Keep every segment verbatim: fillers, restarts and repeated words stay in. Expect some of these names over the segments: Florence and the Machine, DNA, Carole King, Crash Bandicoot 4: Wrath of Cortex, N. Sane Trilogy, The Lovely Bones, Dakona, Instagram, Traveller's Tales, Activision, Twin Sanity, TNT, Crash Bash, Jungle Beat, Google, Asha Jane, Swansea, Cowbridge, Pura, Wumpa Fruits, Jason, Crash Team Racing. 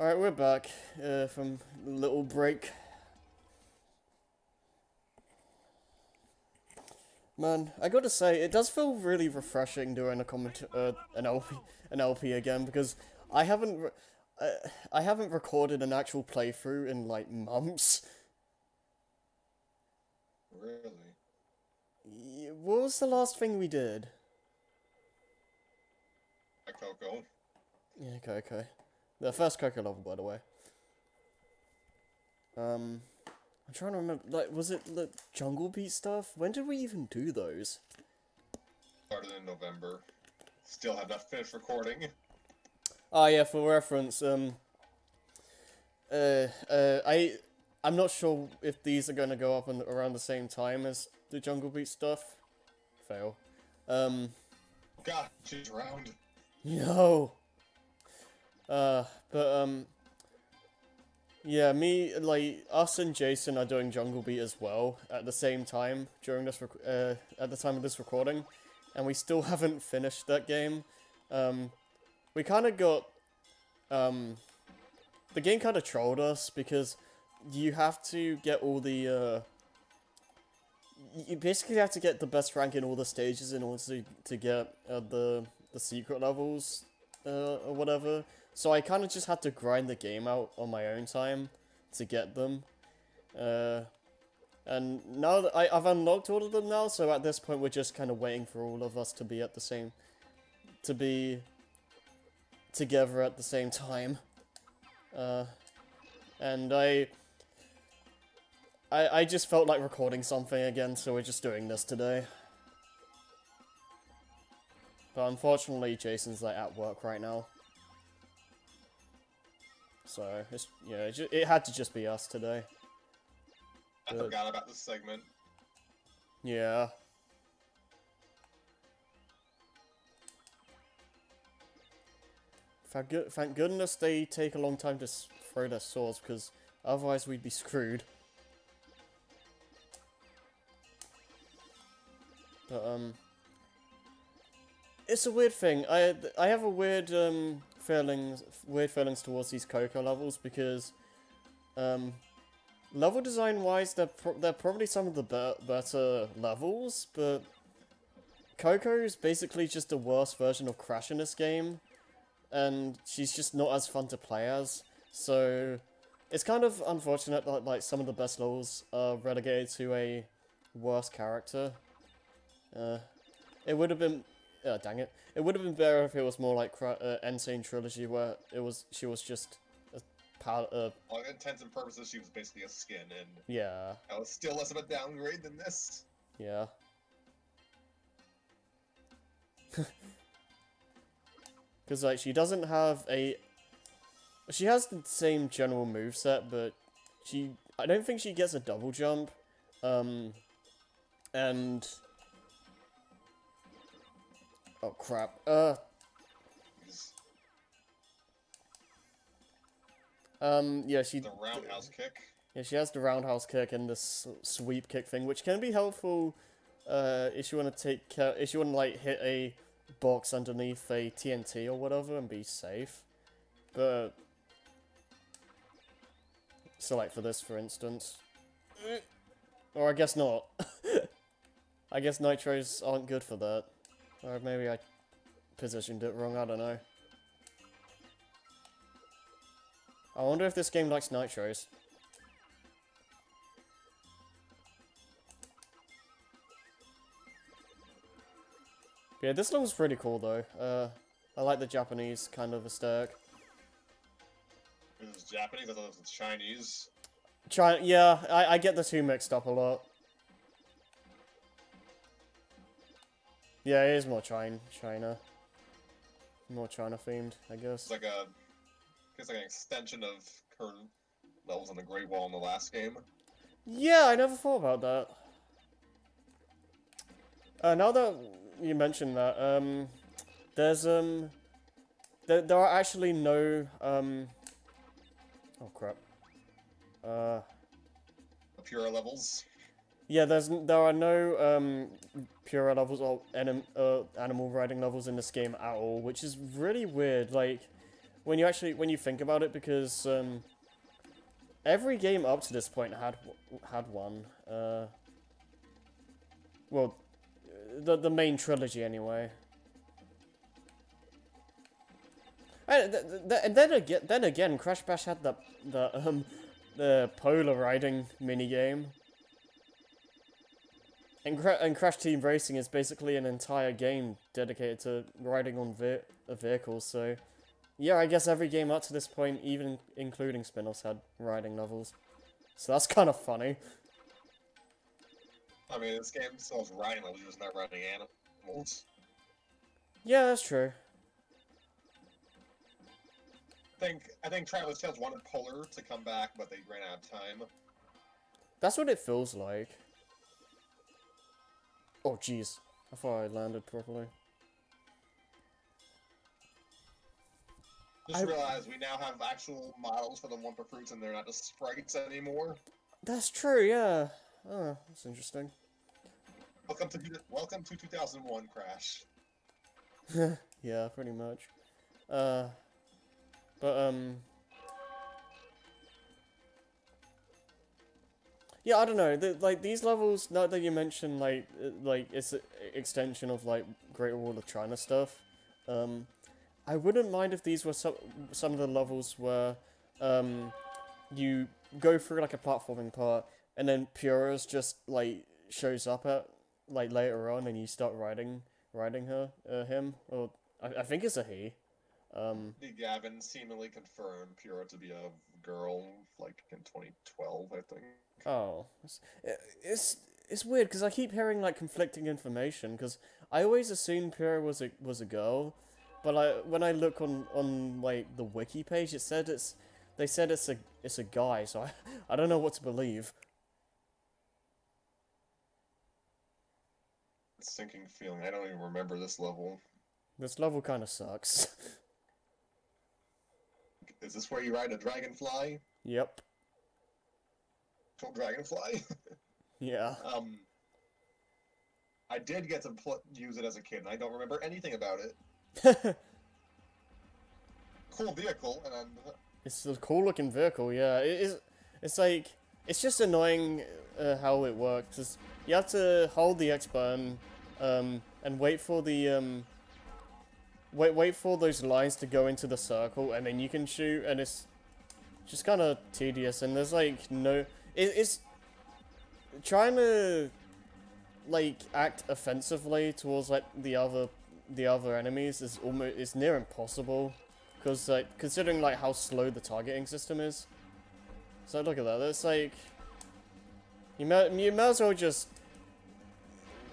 Alright, we're back uh, from a little break. Man, I gotta say, it does feel really refreshing doing a comment uh, an L P an L P again, because I haven't re uh, I haven't recorded an actual playthrough in like months. Really? Yeah, what was the last thing we did? I can't go. Yeah. Okay. Okay. The first Cocoa Level, by the way. Um, I'm trying to remember, like, was it the Jungle Beat stuff? When did we even do those? Started in November. Still have not finished recording. Ah, yeah, for reference, um... Uh, uh, I... I'm not sure if these are gonna go up on, around the same time as the Jungle Beat stuff. Fail. Um... God, she's round. No! Uh, but, um, yeah, me, like, us and Jason are doing Jungle Beat as well at the same time during this, rec uh, at the time of this recording, and we still haven't finished that game. Um, we kind of got, um, the game kind of trolled us because you have to get all the, uh, you basically have to get the best rank in all the stages in order to, to get, uh, the, the secret levels. Uh, or whatever, so I kind of just had to grind the game out on my own time to get them, uh, and now that I, I've unlocked all of them now, so at this point we're just kind of waiting for all of us to be at the same, to be together at the same time, uh, and I, I, I just felt like recording something again, so we're just doing this today. But unfortunately, Jason's like at work right now, so it's, yeah, it, just, it had to just be us today. I but, forgot about this segment. Yeah. Thank, go thank goodness they take a long time to throw their swords, because otherwise we'd be screwed. But um. It's a weird thing. I I have a weird um feelings weird feelings towards these Cocoa levels, because um level design wise they're pro they're probably some of the be better levels, but Cocoa is basically just the worst version of Crash in this game, and she's just not as fun to play as. So it's kind of unfortunate that like some of the best levels are relegated to a worse character. Uh, it would have been. Oh, dang it. It would have been better if it was more like uh, N. Sane Trilogy, where it was she was just a palette of... All intents and purposes, she was basically a skin, and... Yeah. That was still less of a downgrade than this. Yeah. Because, like, she doesn't have a... She has the same general moveset, but she... I don't think she gets a double jump. Um, and... Oh crap, uh... Um, yeah, she... The roundhouse kick? Yeah, she has the roundhouse kick and this sweep kick thing, which can be helpful, uh, if you want to take care... If you want to, like, hit a box underneath a T N T or whatever and be safe. But... So, like, for this, for instance. Or I guess not. I guess nitros aren't good for that. Or maybe I positioned it wrong, I don't know. I wonder if this game likes nitros. Yeah, this level's pretty cool though. Uh, I like the Japanese kind of aesthetic. This is Japanese? I thought it was Chinese. Chi- yeah, I, I get the two mixed up a lot. Yeah, it is more China, China, more China themed, I guess. It's like a, it's like an extension of current levels on the Great Wall in the last game. Yeah, I never thought about that. Uh, now that you mentioned that, um, there's um, there there are actually no um, oh crap, uh, Pura levels. Yeah, there's there are no um, Pura levels or anim, uh, animal riding levels in this game at all, which is really weird. Like, when you actually when you think about it, because um, every game up to this point had had one. Uh, well, the the main trilogy anyway. And th th th then again, then again, Crash Bash had that the um the polar riding minigame. And, Cra and Crash Team Racing is basically an entire game dedicated to riding on ve a vehicle, so... Yeah, I guess every game up to this point, even including spin-offs, had riding levels. So that's kind of funny. I mean, this game still has riding levels, it's not riding animals. Yeah, that's true. I think, I think Traveller's Tales wanted Polar to come back, but they ran out of time. That's what it feels like. Oh, jeez. I thought I landed properly. Just I... realized we now have actual models for the Wumpa Fruits and they're not just sprites anymore. That's true, yeah. Oh, that's interesting. Welcome to welcome to two thousand one, Crash. Yeah, pretty much. Uh, but, um... Yeah, I don't know. The, like these levels, now that you mentioned, like like it's an extension of like Great Wall of China stuff. Um, I wouldn't mind if these were some some of the levels where um, you go through like a platforming part, and then Puras just like shows up at like later on, and you start riding riding her uh, him or I, I think it's a he. Um, the Gavin seemingly confirmed Pura to be a girl, like in twenty twelve, I think. Oh, it's it's, it's weird because I keep hearing like conflicting information. Because I always assumed Pura was a was a girl, but I when I look on on like the wiki page, it said it's they said it's a it's a guy. So I I don't know what to believe. Sinking feeling. I don't even remember this level. This level kind of sucks. Is this where you ride a dragonfly? Yep. Called Dragonfly? Yeah. Um, I did get to pl use it as a kid, and I don't remember anything about it. Cool vehicle, and I'm... It's a cool-looking vehicle, yeah. It is, it's like... It's just annoying uh, how it works. It's, you have to hold the X button um, and wait for the... Um, Wait, wait for those lines to go into the circle, and then you can shoot, and it's just kind of tedious, and there's, like, no... It, it's trying to, like, act offensively towards, like, the other the other enemies is almost... It's near impossible, because, like, considering, like, how slow the targeting system is. So, look at that. That's, like... You may, you may as well just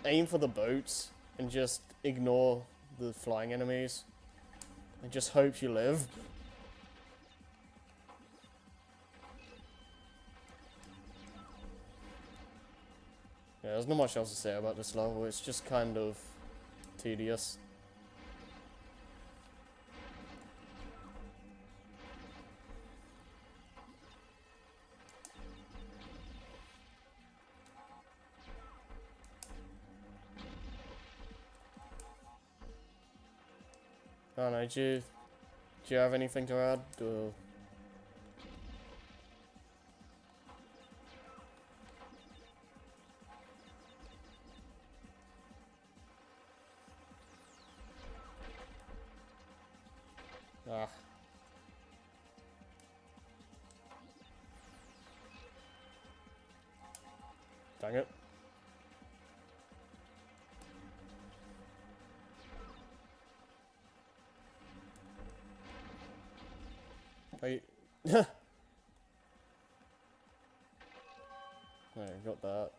aim for the boats and just ignore... the flying enemies, and just hope you live. Yeah, there's not much else to say about this level, it's just kind of tedious. I don't know, do you, do you have anything to add? Or... Ah. Dang it. I got that.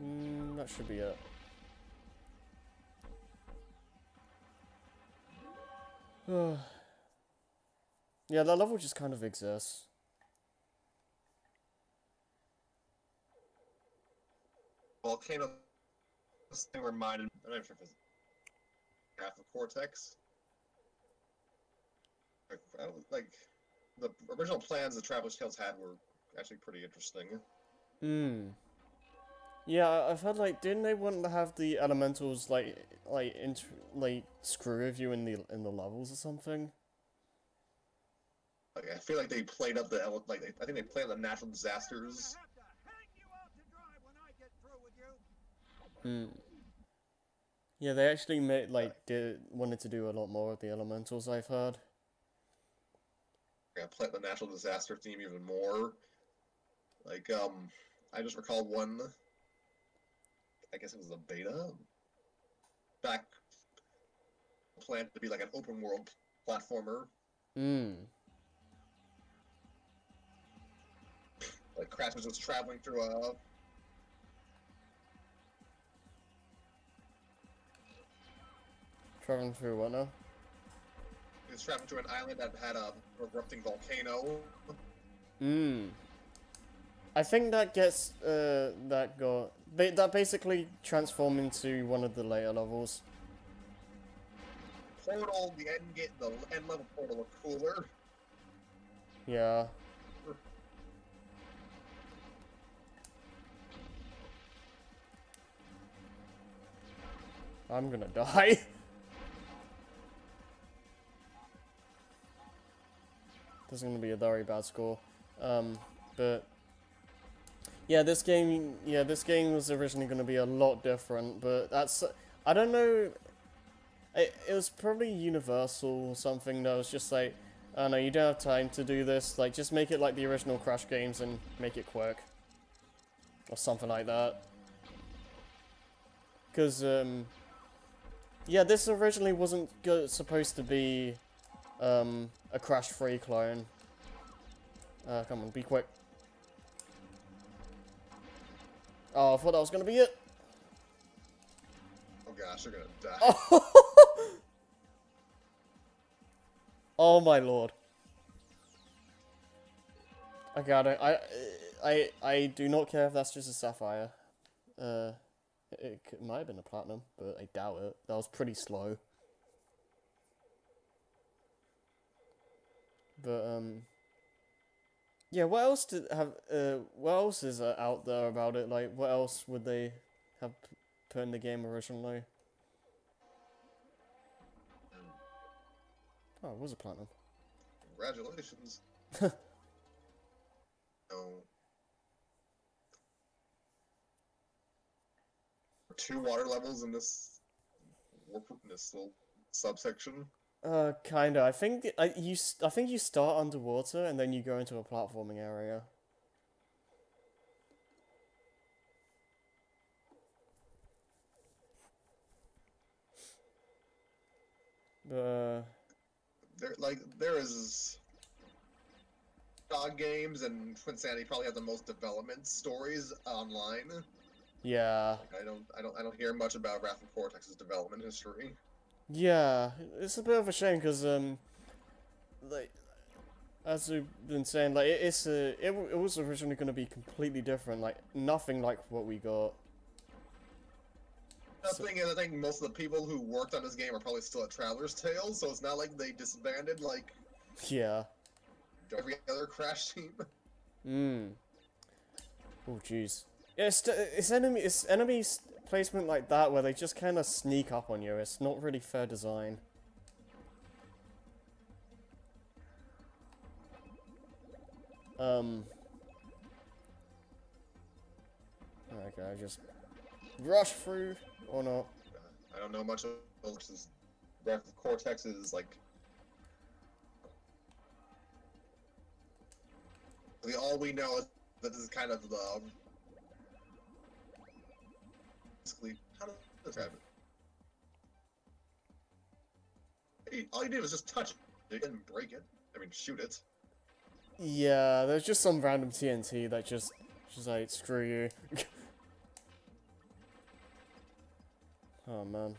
Mm, that should be it. Yeah, that level just kind of exists. Volcano thing reminded me. I'm not sure if it's graphic cortex. I don't, like, the original plans the Traveller's Tales had were actually pretty interesting. Hmm. Yeah, I've heard, like, didn't they want to have the elementals like like int like screw with you in the in the levels or something? Like, I feel like they played up the ele like I think they played up the natural disasters. Hmm. Yeah, they actually made like did wanted to do a lot more of the elementals, I've heard. Yeah, play up the natural disaster theme even more. Like, um, I just recall one. I guess it was a beta. Back planned to be like an open world platformer. Mm. Like Crash was just traveling through a traveling through what now? He was traveling to an island that had a erupting volcano. Mmm. I think that gets uh that got They, that basically transformed into one of the later levels. Portal, the end gate, the end level portal are cooler. Yeah. I'm gonna die. This is gonna be a very bad score, um, but. Yeah, this game. Yeah, this game was originally going to be a lot different, but that's. I don't know. It it was probably Universal or something that was just like, oh no, you don't have time to do this. Like, just make it like the original Crash games and make it quick, or something like that. Because um, yeah, this originally wasn't go supposed to be, um, a Crash three clone. Uh, come on, be quick. Oh, I thought that was gonna be it. Oh gosh, you're gonna die. Oh, oh my lord. Okay, I, don't, I, I, I do not care if that's just a sapphire. Uh, it, it might have been a platinum, but I doubt it. That was pretty slow. But um. Yeah, what else did have? Uh, what else is uh, out there about it? Like, what else would they have put in the game originally? Oh, it was a platinum. Congratulations. No. Two water levels in this in this little subsection. Uh, kinda. I think the, I you. I think you start underwater and then you go into a platforming area. Uh, there, like, there is dog games and Twin Sanity probably have the most development stories online. Yeah. Like, I don't. I don't. I don't hear much about Wrath of Cortex's development history. Yeah, it's a bit of a shame because, um, like, as we've been saying, like, it, it's a, it, it was originally going to be completely different, like, nothing like what we got. The so. thing is, I think most of the people who worked on this game are probably still at Traveller's Tales, so it's not like they disbanded, like, yeah, every other Crash team. Mm. Oh, jeez. Yeah, it's, it's, enemy, it's enemies... placement like that where they just kind of sneak up on you. It's not really fair design. Um. Okay, just rush through or not. I don't know much about this. Wrath of Cortex is like we all we know is that this is kind of the. How did this happen? All you did was just touch it and break it. I mean, shoot it. Yeah, there's just some random T N T that just, just like, screw you. Oh man.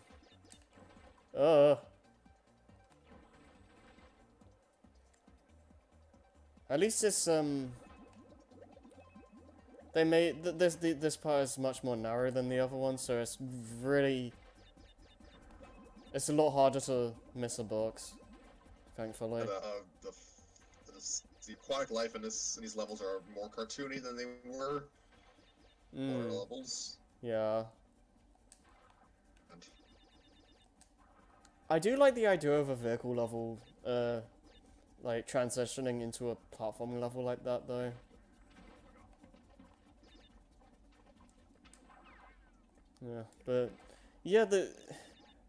Uh. At least it's um. They made th this th this part is much more narrow than the other one, so it's really it's a lot harder to miss a box. Thankfully, the, uh, the, the, the aquatic life in this in these levels are more cartoony than they were. Mm. Water levels. Yeah. I do like the idea of a vehicle level, uh, like transitioning into a platforming level like that, though. Yeah, but yeah, the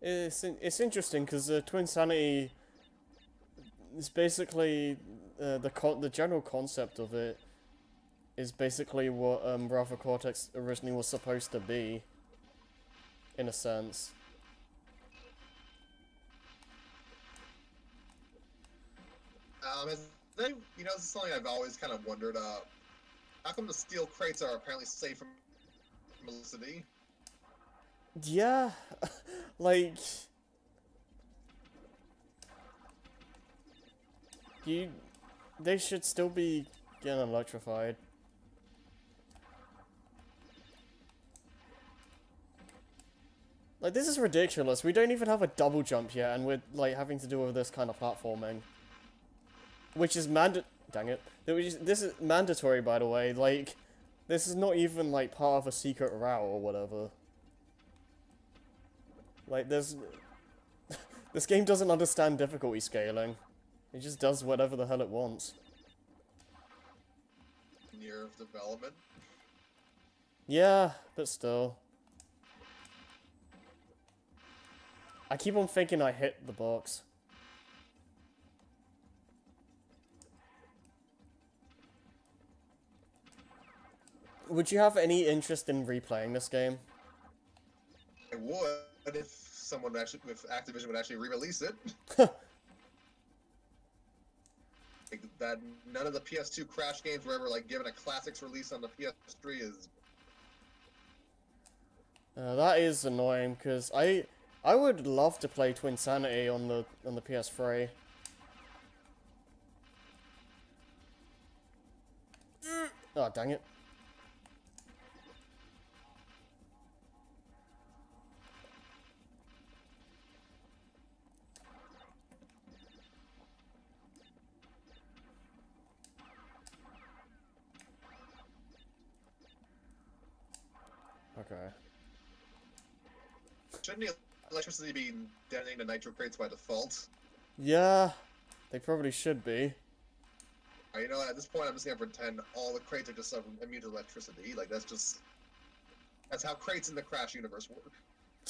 it's it's interesting because uh, Twin Sanity is basically uh, the con the general concept of it is basically what um, Bravo Cortex originally was supposed to be, in a sense. Um, is they, you know, this is something I've always kind of wondered. Uh, how come the steel crates are apparently safe from electricity? Yeah, like you, they should still be getting electrified. Like, this is ridiculous. We don't even have a double jump yet, and we're like having to deal with this kind of platforming, which is manda- dang it. This is mandatory, by the way. Like, this is not even like part of a secret route or whatever. Like, there's... this game doesn't understand difficulty scaling. It just does whatever the hell it wants. Year of development? Yeah, but still. I keep on thinking I hit the box. Would you have any interest in replaying this game? I would. But if someone actually, if Activision would actually re-release it, like that none of the P S two Crash games were ever like given a classics release on the P S three is. Uh, that is annoying because I, I would love to play Twin Sanity on the on the P S three. Oh, dang it. Okay. Shouldn't the electricity be detonating the nitro crates by default? Yeah, they probably should be. You know, at this point, I'm just gonna pretend all the crates are just immune to electricity. Like, that's just that's how crates in the Crash universe work.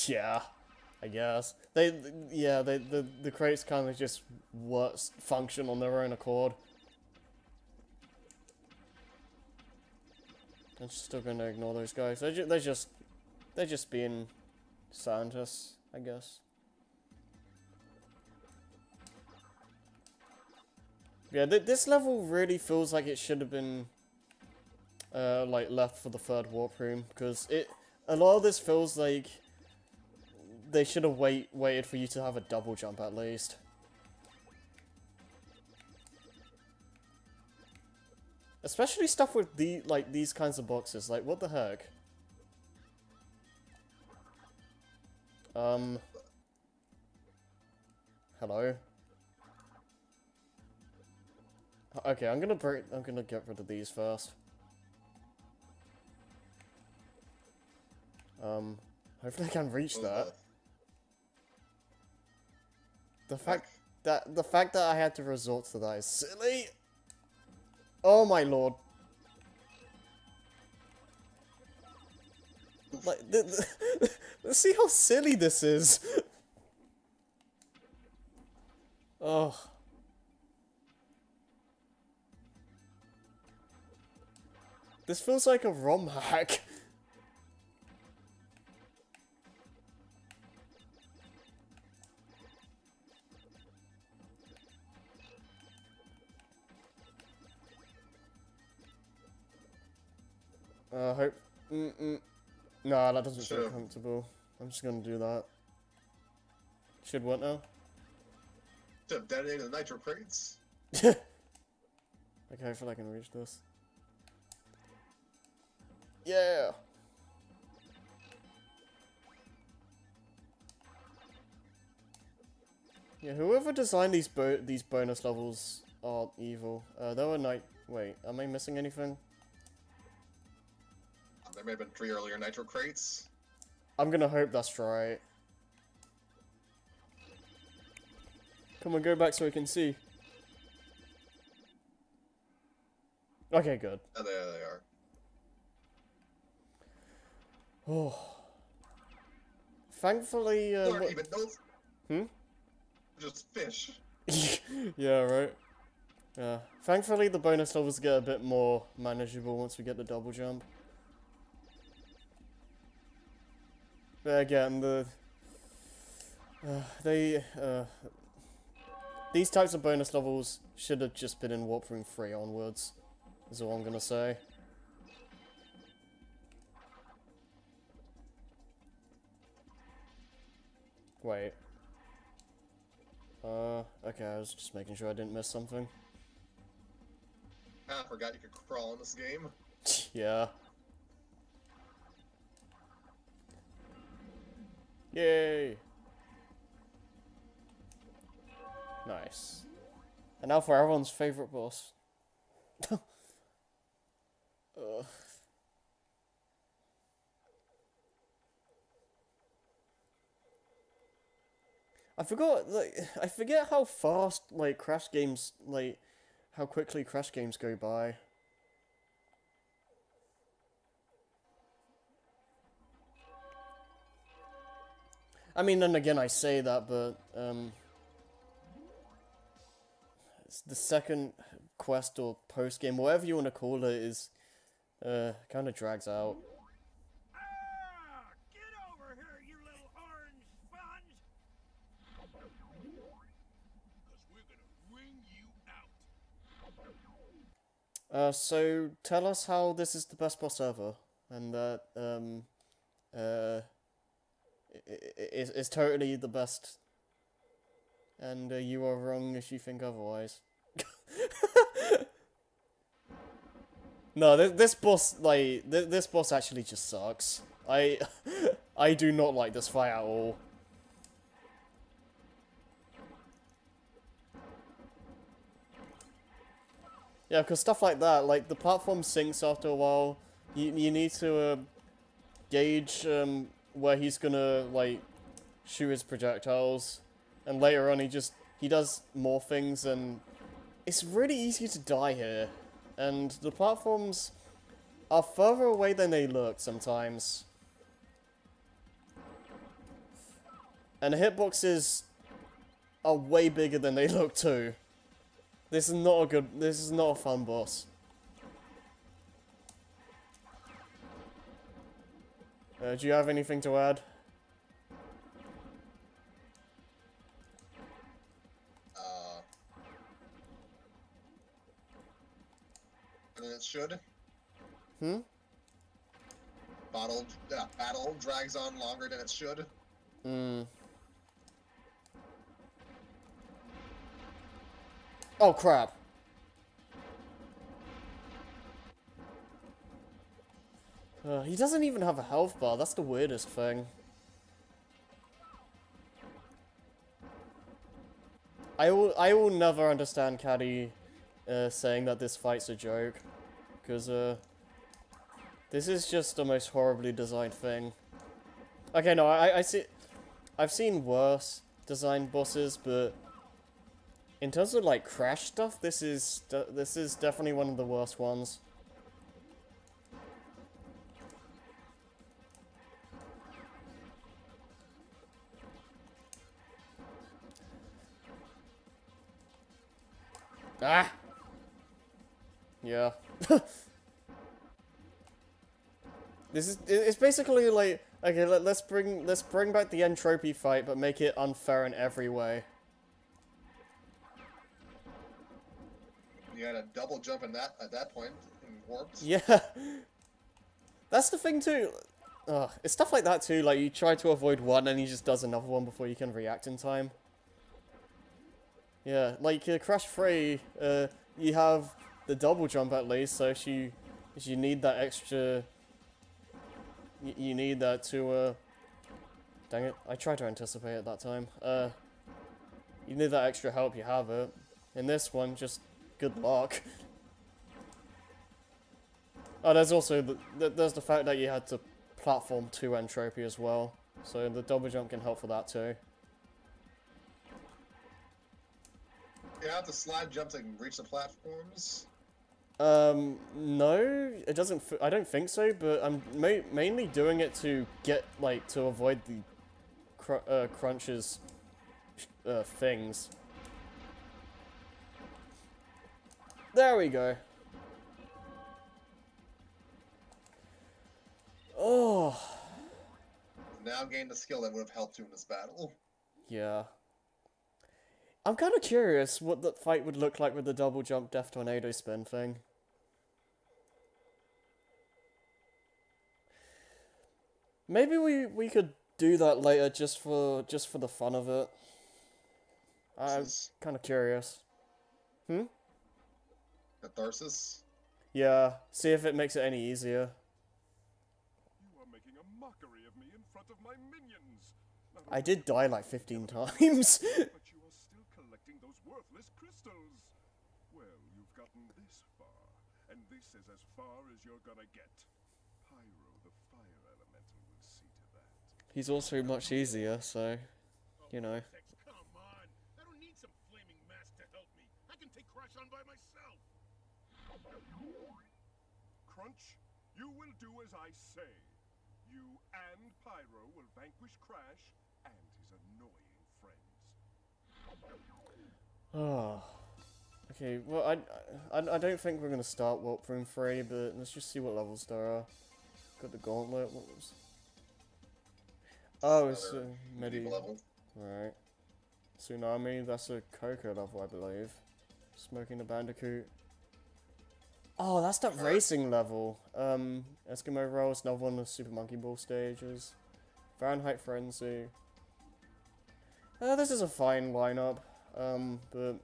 Yeah, I guess they. Yeah, they the the crates kind of just work, function on their own accord. I'm still gonna ignore those guys. They're just, they're just, they're just being scientists, I guess. Yeah, th this level really feels like it should have been, uh, like left for the third warp room because it. A lot of this feels like they should have wait waited for you to have a double jump at least. Especially stuff with the like these kinds of boxes. Like, what the heck? Um. Hello. Okay, I'm gonna break. I'm gonna get rid of these first. Um. Hopefully, I can reach that. The fact that the fact that I had to resort to that is silly. Oh my lord. Like, th th let's see how silly this is. Oh. This feels like a ROM hack. Uh, hope. Mm -mm. Nah, that doesn't feel comfortable. I'm just gonna do that. Should what now? Should have detonated the nitro crates. Okay, I feel like I can reach this. Yeah! Yeah, whoever designed these bo these bonus levels are evil. Uh, there were night. Wait, am I missing anything? There may have been three earlier nitro crates. I'm gonna hope that's right. Come on, go back so we can see. Okay, good. Oh, there they are. Oh. Thankfully, uh... There aren't even those. Hmm? Just fish. Yeah, right. Yeah. Thankfully, the bonus levels get a bit more manageable once we get the double jump. But again, the... Uh, they... Uh, these types of bonus levels should have just been in Warp Room three onwards, is all I'm gonna say. Wait. Uh, okay, I was just making sure I didn't miss something. I forgot you could crawl in this game. Yeah. Yay! Nice. And now for everyone's favorite boss. Ugh. I forgot, like, I forget how fast, like, Crash games, like, how quickly Crash games go by. I mean, then again, I say that, but, um... the second quest or post game, whatever you want to call it, is uh, kind of drags out. Ah, get over here, you little orange sponge! Because we're gonna wring you out. Uh, so tell us how this is the best boss ever, and that um, uh, is is totally the best. And uh, you are wrong if you think otherwise. No, th this boss, like, th this boss actually just sucks. I, I do not like this fight at all. Yeah, because stuff like that, like, the platform sinks after a while. You, you need to uh, gauge um, where he's gonna, like, shoot his projectiles. And later on, he just, he does more things, and it's really easy to die here. And the platforms are further away than they look sometimes. And the hitboxes are way bigger than they look too. This is not a good, this is not a fun boss. Uh, do you have anything to add? It should. Hmm? Battle, uh, battle drags on longer than it should. Hmm. Oh, crap. Uh, he doesn't even have a health bar. That's the weirdest thing. I will, I will never understand Caddy uh, saying that this fight's a joke. Because, uh, this is just the most horribly designed thing. Okay, no, I, I see... I've seen worse designed bosses, but in terms of, like, Crash stuff, this is, this is definitely one of the worst ones. Ah! Yeah. This is, it's basically like, okay, let, let's bring let's bring back the entropy fight, but make it unfair in every way. You had a double jump in that at that point in warps. Yeah, that's the thing too. Ugh, it's stuff like that too. Like, you try to avoid one, and he just does another one before you can react in time. Yeah, like uh, Crash three, uh, you have the double jump at least, so if you, if you need that extra, you, you need that to, uh, dang it, I tried to anticipate it that time, uh, you need that extra help, you have it. In this one, just good luck. Oh, there's also the, the, there's the fact that you had to platform two entropy as well, so the double jump can help for that too. You have to slide jump to reach the platforms? Um, no, it doesn't. F I don't think so, but I'm ma mainly doing it to get, like, to avoid the cr uh, crunches uh, things. There we go. Oh. Now gained a skill that would have helped you in this battle. Yeah. I'm kind of curious what the fight would look like with the double jump death tornado spin thing. Maybe we we could do that later just for just for the fun of it. I'm kind of curious. Hmm? Catharsis? Yeah, see if it makes it any easier. Of my minions. I did die like fifteen times. But you are still collecting those worthless crystals. Well, you've gotten this far, and this is as far as you're gonna get. Pyro, the fire elemental, will see to that. He's also much easier, so you know. Come on, I don't need some flaming mask to help me. I can take Crash on by myself. Crunch, you will do as I say. You and Pyro will vanquish Crash and his annoying friends. Oh. Okay, well, I, I, I don't think we're going to start Warp Room three, but let's just see what levels there are. Got the Gauntlet, what was... Oh, it's a medieval level. Alright. Tsunami, that's a Cocoa level, I believe. Smoking the Bandicoot. Oh, that's that racing level. Um, Eskimo Rolls, another one of the Super Monkey Ball stages. Fahrenheit Frenzy. Uh, this is a fine lineup, um, but...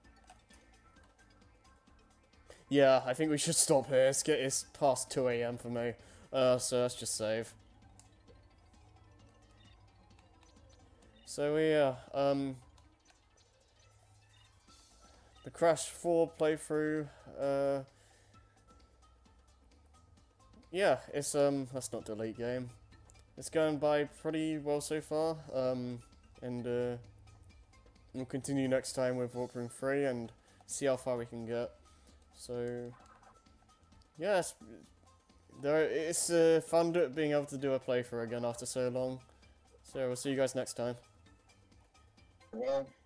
Yeah, I think we should stop here. It's, get, it's past two A M for me, uh, so let's just save. So we, uh, um... the Crash four playthrough, uh... yeah, it's, um, that's not delete game. It's going by pretty well so far, um, and, uh, we'll continue next time with Warp Room three and see how far we can get. So, yeah, it's, there, it's uh, fun being able to do a playthrough again after so long. So, we'll see you guys next time. Well.